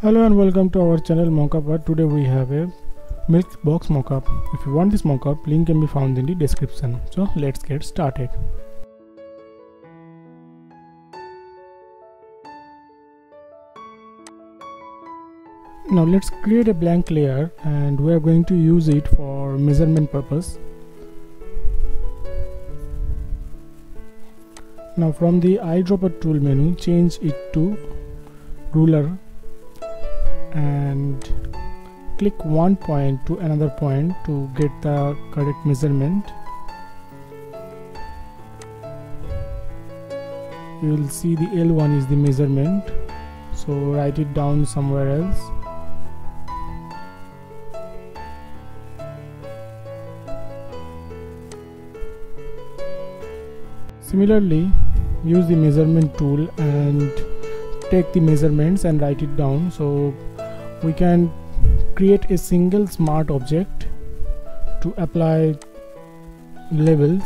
Hello and welcome to our channel Mockup Art. Today we have a milk box mockup. If you want this mockup, link can be found in the description. So let's get started. Now let's create a blank layer and we are going to use it for measurement purpose. Now from the eyedropper tool menu, change it to ruler and click one point to another point to get the correct measurement. You will see the L1 is the measurement, so write it down somewhere else. Similarly, use the measurement tool and take the measurements and write it down, so we can create a single smart object to apply labels.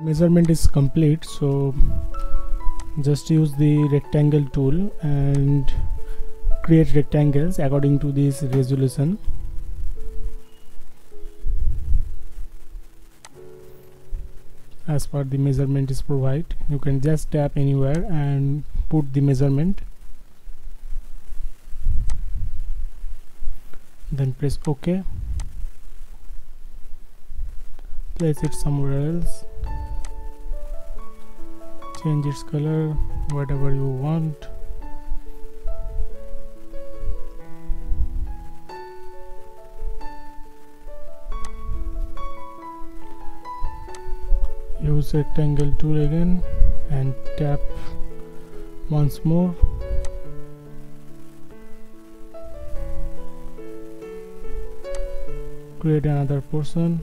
Measurement is complete, so just use the rectangle tool and create rectangles according to this resolution. As per the measurement is provided, you can just tap anywhere and put the measurement, then press OK. Place it somewhere else. Change its color, whatever you want. Use rectangle tool again and tap once more. Create another portion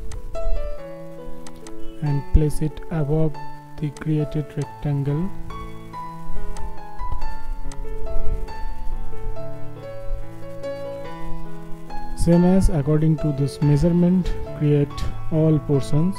and place it above the created rectangle. Same as according to this measurement, create all portions.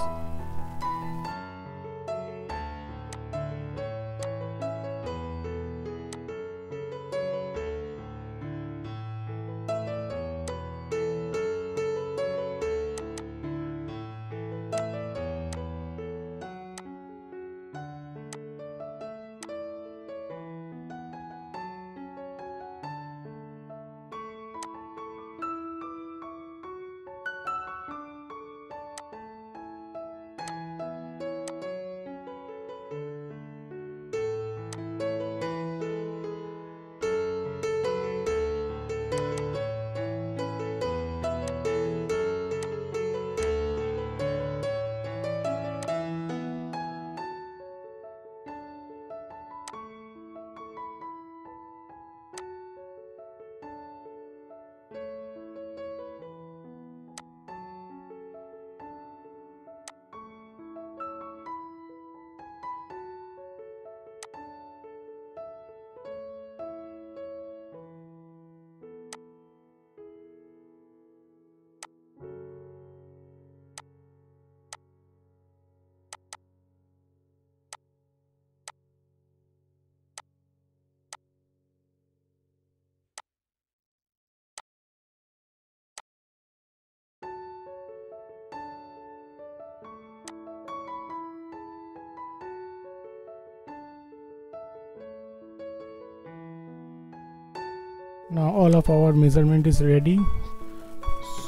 Now all of our measurement is ready,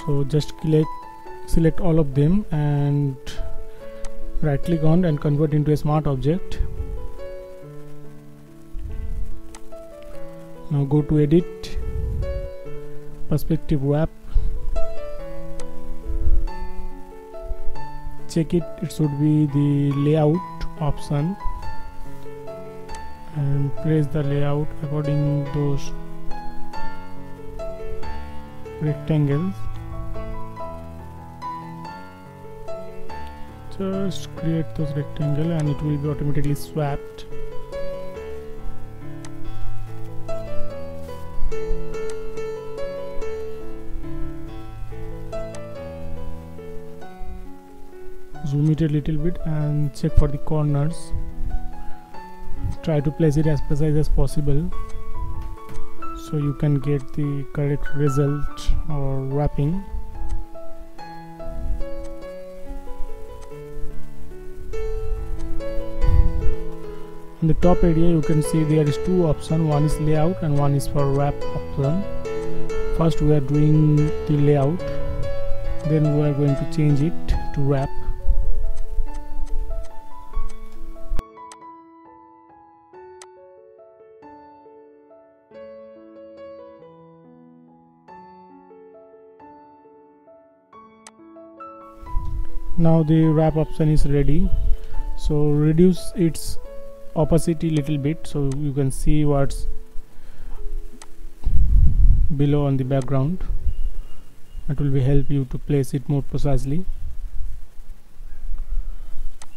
so just select all of them and right click on and convert into a smart object. Now go to edit, perspective wrap, check it, it should be the layout option and place the layout according to those rectangles. Just create those rectangle and it will be automatically swapped. Zoom it a little bit and check for the corners. Try to place it as precise as possible, so you can get the correct result or wrapping. In the top area you can see there is two options, one is layout and one is for wrap option. First we are doing the layout, then we are going to change it to wrap. Now the wrap option is ready, so reduce its opacity little bit so you can see what's below on the background. That will be help you to place it more precisely.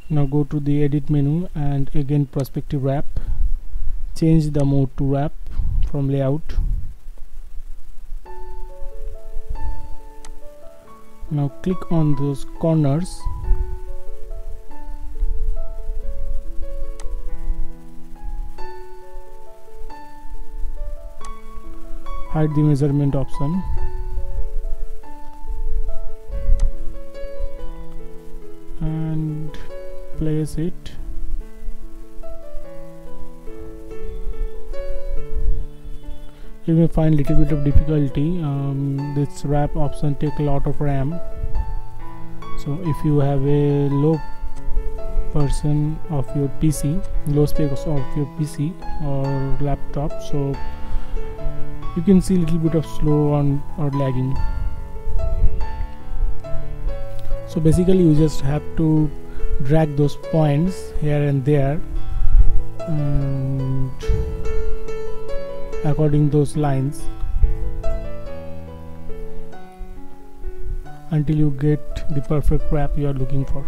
Now go to the edit menu and again perspective wrap, change the mode to wrap from layout. Now click on those corners . Hide the measurement option and place it . You may find little bit of difficulty. This wrap option take a lot of RAM, so if you have a low version of your PC, low specs of your PC or laptop, so you can see little bit of slow on or lagging. So basically you just have to drag those points here and there and according those lines until you get the perfect wrap you are looking for.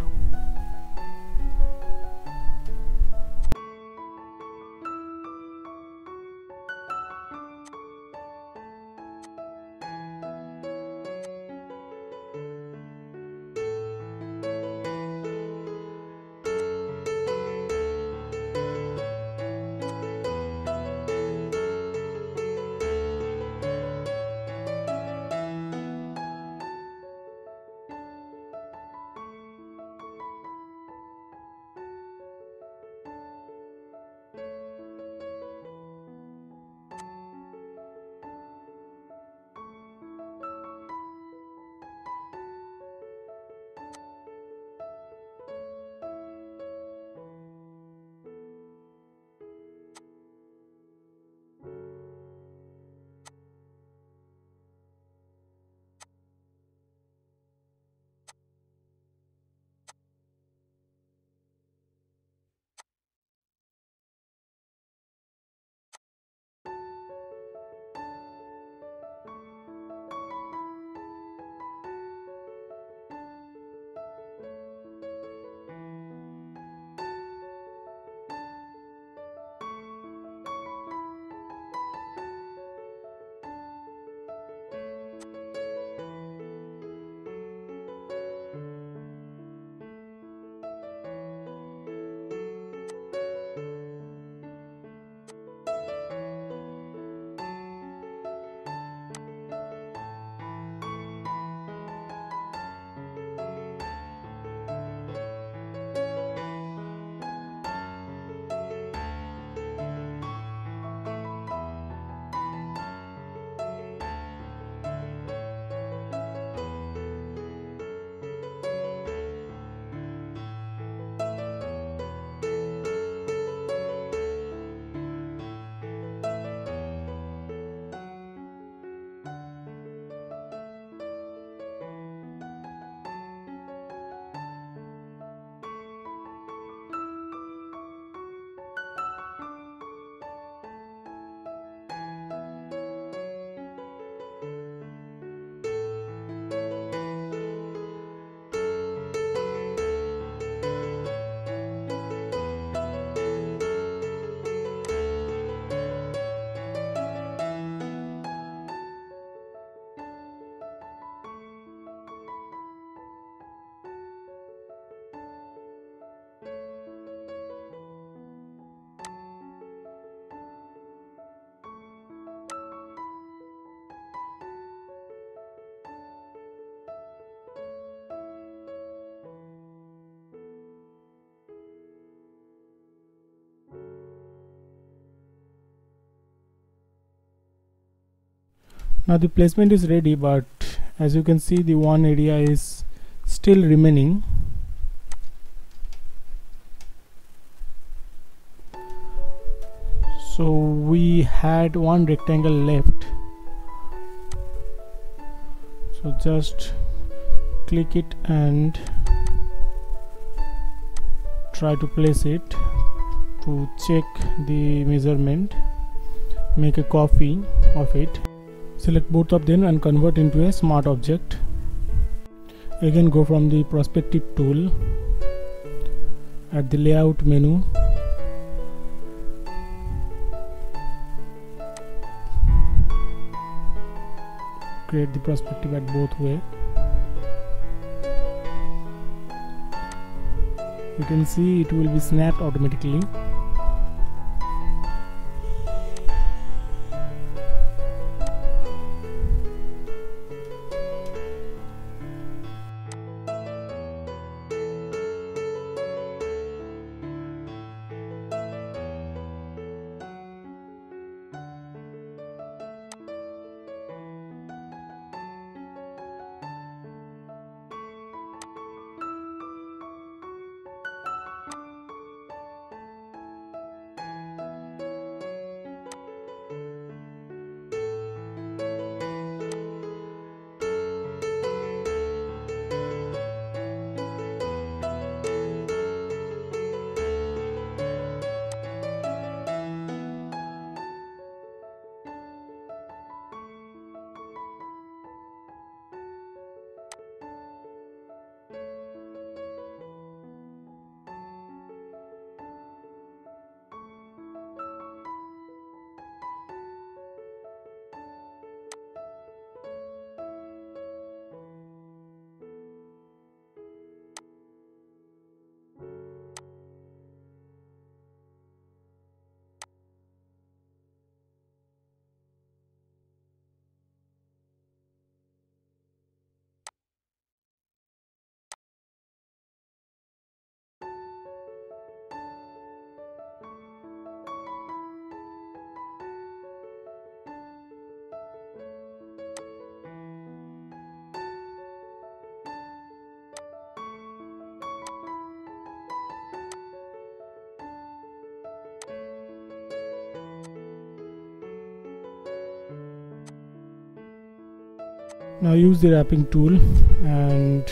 Now the placement is ready, but as you can see the one area is still remaining. So we had one rectangle left, so just click it and try to place it to check the measurement. Make a copy of it, select both of them and convert into a smart object. Again go from the perspective tool, at the layout menu, create the perspective at both way. You can see it will be snapped automatically. Now use the wrapping tool and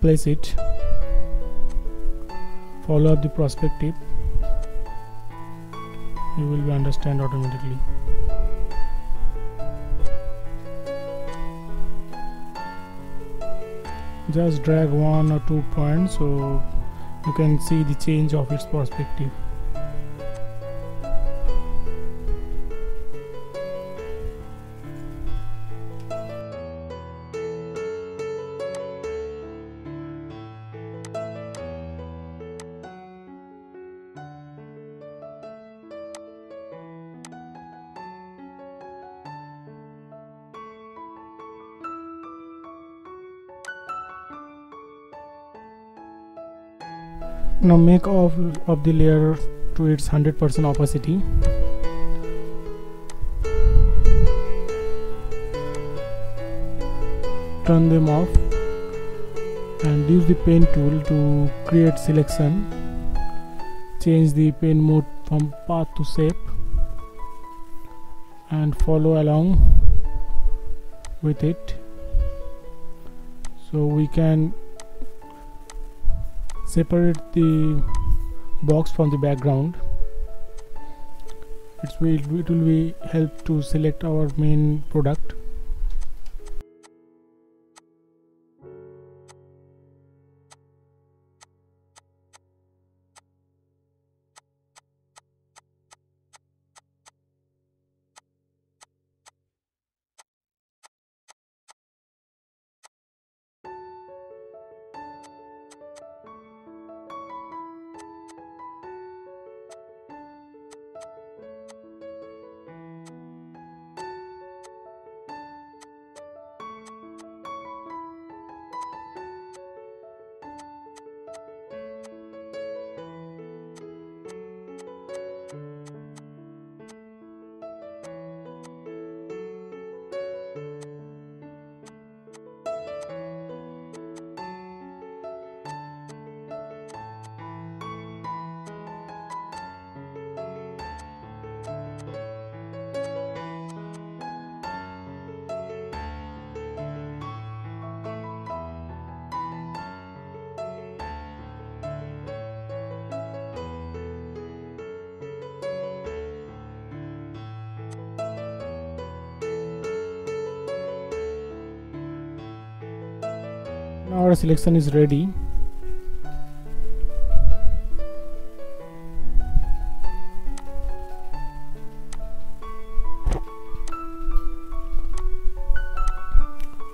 place it. Follow up the perspective. You will understand automatically. Just drag one or two points so you can see the change of its perspective. Now make all of the layer to its 100% opacity. Turn them off and use the pen tool to create selection. Change the pen mode from path to shape and follow along with it. So we can separate the box from the background. It will help to select our main product. our selection is ready.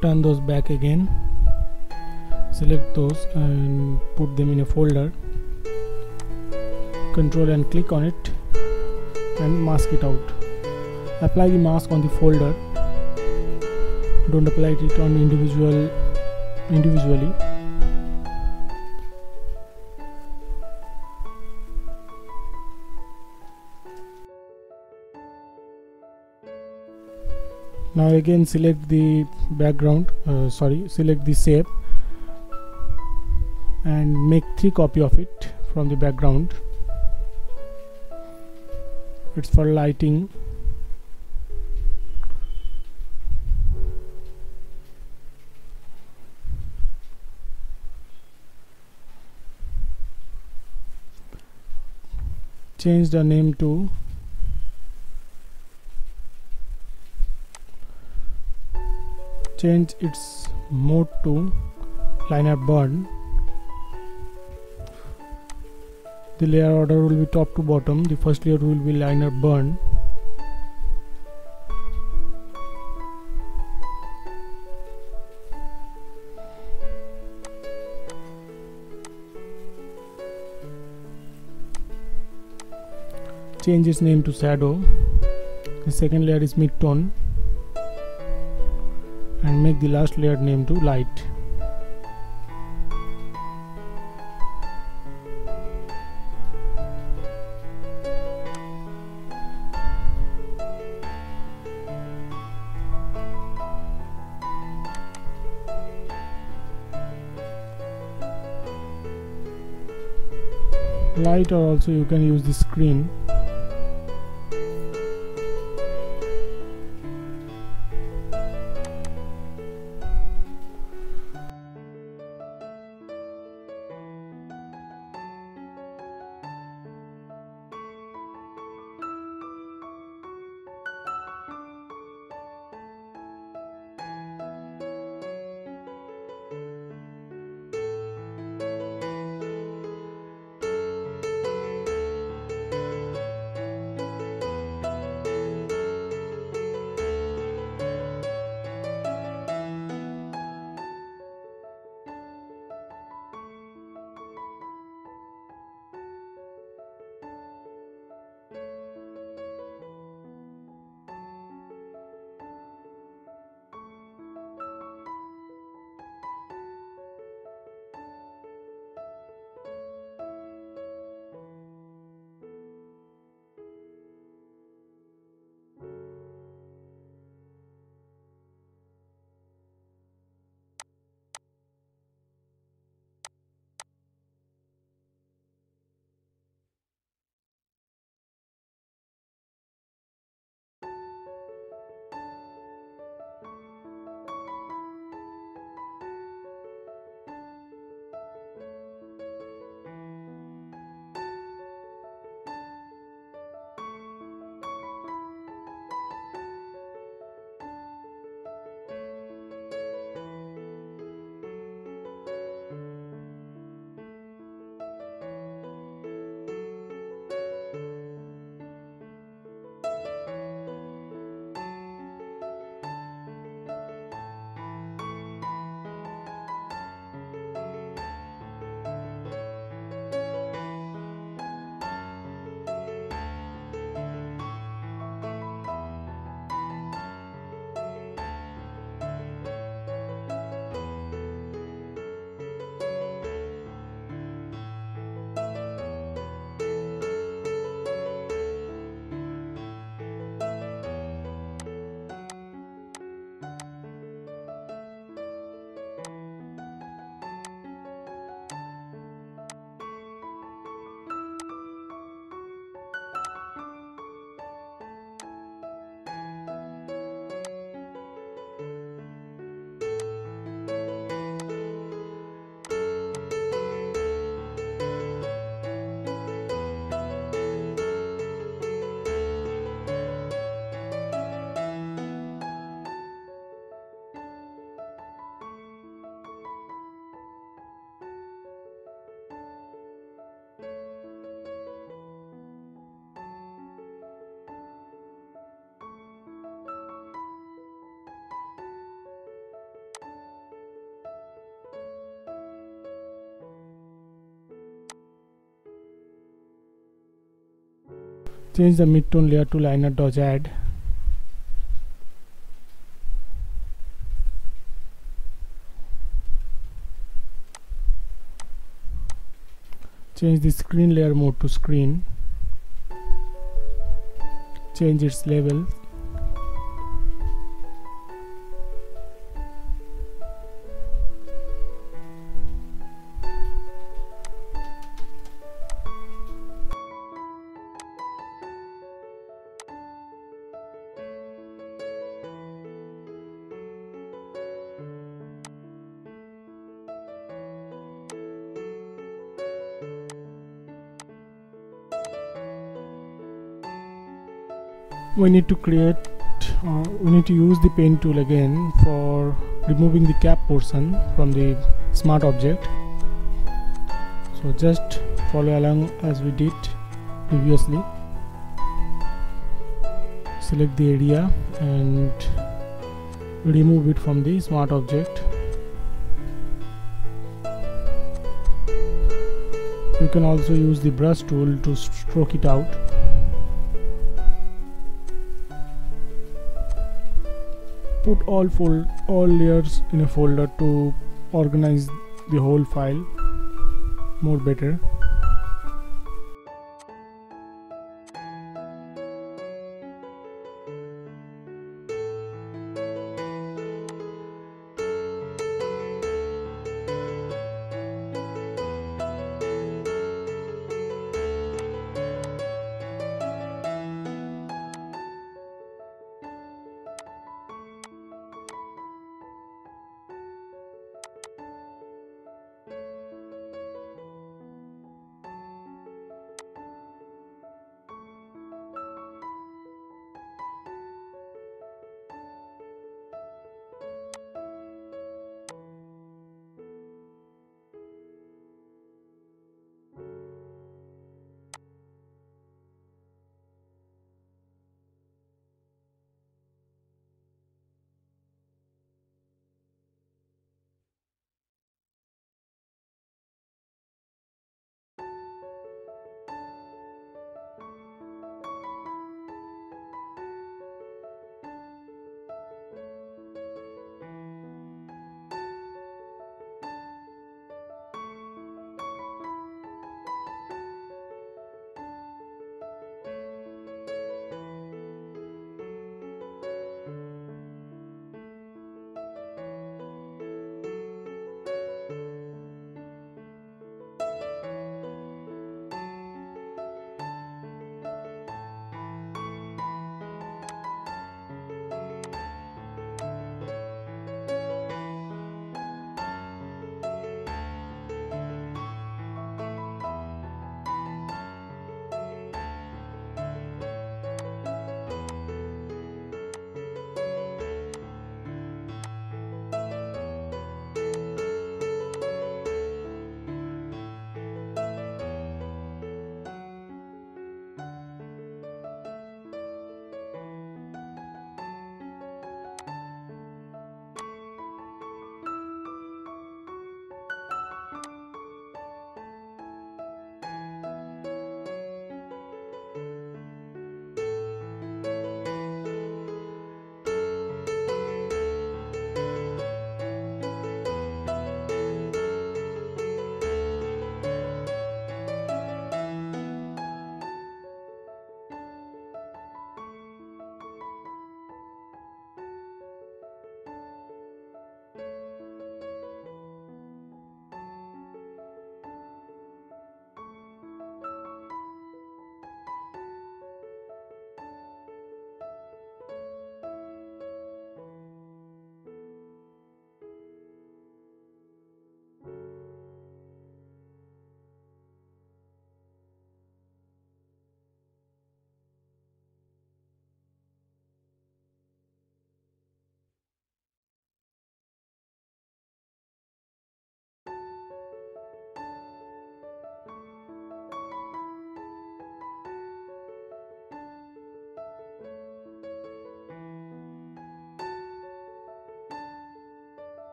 Turn those back again, select those and put them in a folder. Control and click on it and mask it out. Apply the mask on the folder, don't apply it on individually. Now again select the background, select the shape and make 3 copies of it from the background. It's for lighting. Change the name to change its mode to linear burn. The layer order will be top to bottom. The first layer will be linear burn. Change its name to shadow. The second layer is mid-tone and make the last layer name to light. Light, or also you can use the screen. Change the midtone layer to liner dodge add. Change the screen layer mode to screen. Change its level. We need to use the pen tool again for removing the cap portion from the smart object. So just follow along as we did previously. Select the area and remove it from the smart object. You can also use the brush tool to stroke it out. Put all layers in a folder to organize the whole file more better.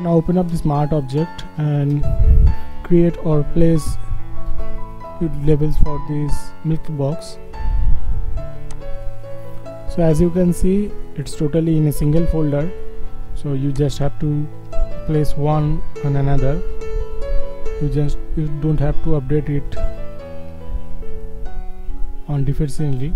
Now open up the smart object and create or place labels for this milk box. So as you can see, it's totally in a single folder, so you just have to place one on another. You don't have to update it on differently.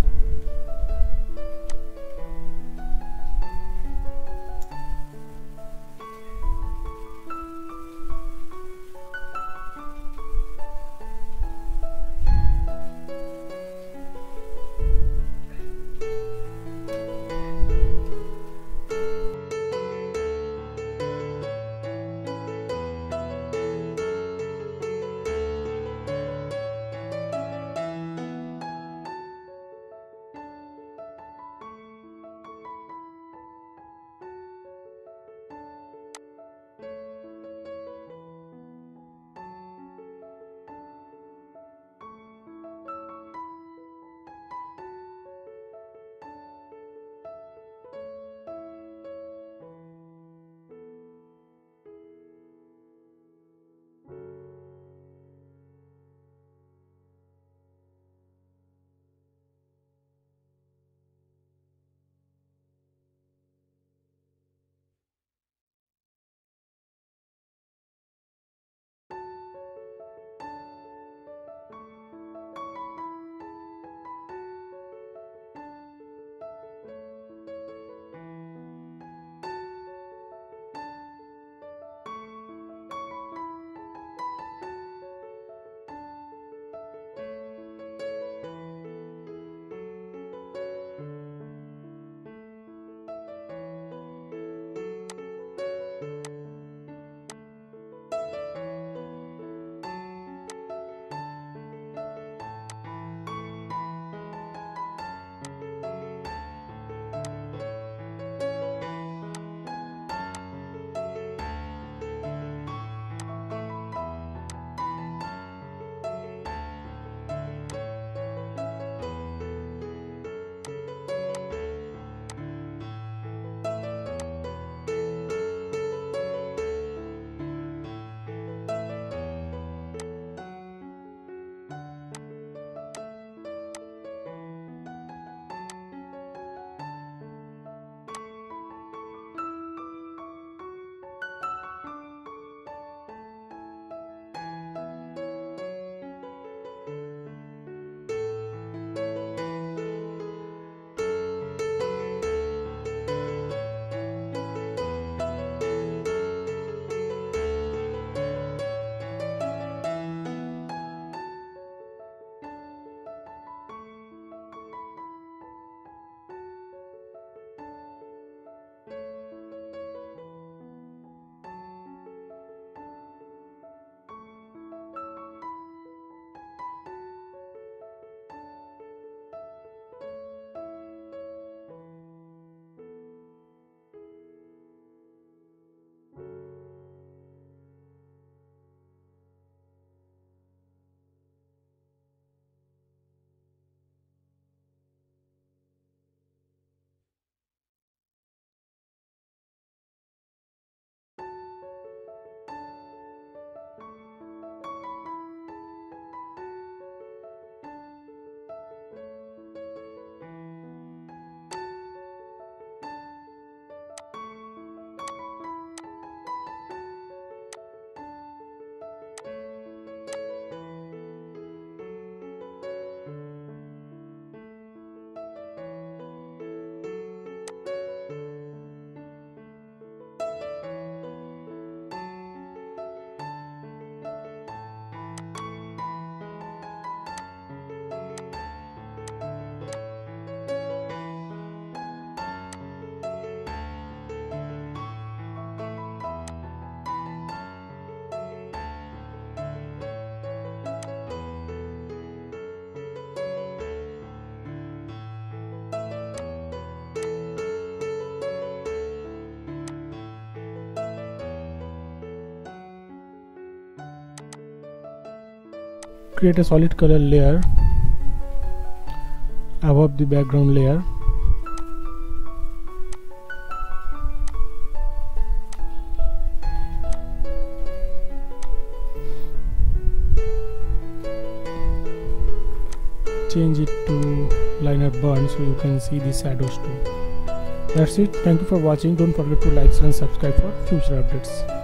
Create a solid color layer above the background layer. change it to liner burn so you can see the shadows too. That's it. Thank you for watching. Don't forget to like, share and subscribe for future updates.